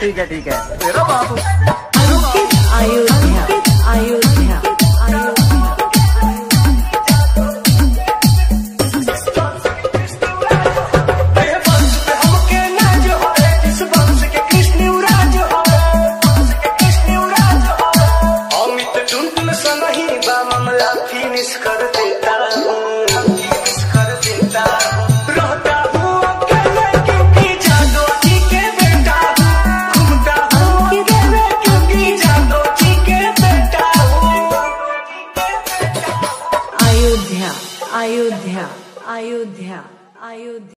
ठीक है ठीक है। मेरा बाबू अयोध्या अयोध्या अमित ढूंढ सा नहीं बा मामला फिनिश कर देता हूँ।